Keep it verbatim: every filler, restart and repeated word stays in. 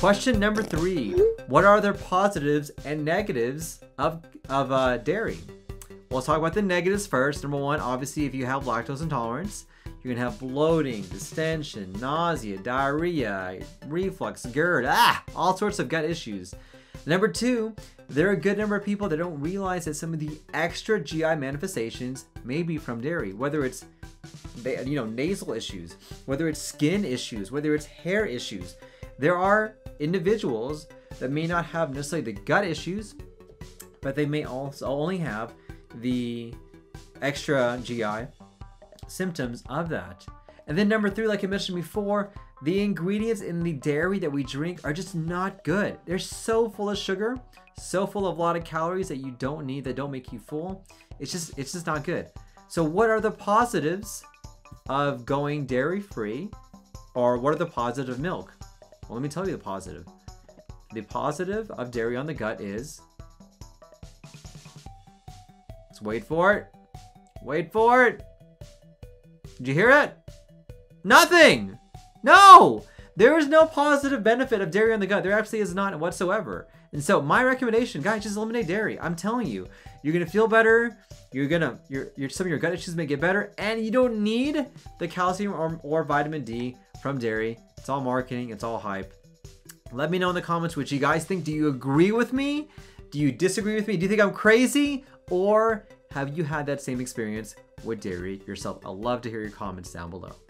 Question number three. What are the positives and negatives of, of uh, dairy? Well, let's talk about the negatives first. Number one, obviously, if you have lactose intolerance, you're going to have bloating, distension, nausea, diarrhea, reflux, GERD, ah, all sorts of gut issues. Number two, there are a good number of people that don't realize that some of the extra G I manifestations may be from dairy, whether it's you know, nasal issues, whether it's skin issues, whether it's hair issues. There are individuals that may not have necessarily the gut issues, but they may also only have the extra G I symptoms of that. And then number three, like I mentioned before, the ingredients in the dairy that we drink are just not good. They're so full of sugar, so full of a lot of calories that you don't need, that don't make you full. It's just, it's just not good. So what are the positives of going dairy-free, or what are the positives of milk? Well, let me tell you the positive. The positive of dairy on the gut is, let's wait for it, wait for it. Did you hear it? Nothing. No, there is no positive benefit of dairy on the gut. There absolutely is not whatsoever. And so my recommendation, guys, just eliminate dairy. I'm telling you, you're gonna feel better. You're gonna, your, your, some of your gut issues may get better, and you don't need the calcium or, or vitamin D from dairy. It's all marketing, it's all hype. Let me know in the comments what you guys think. Do you agree with me? Do you disagree with me? Do you think I'm crazy? Or have you had that same experience with dairy yourself? I'd love to hear your comments down below.